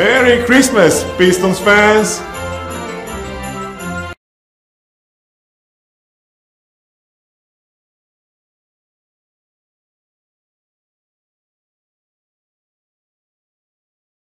Merry Christmas, Pistons fans!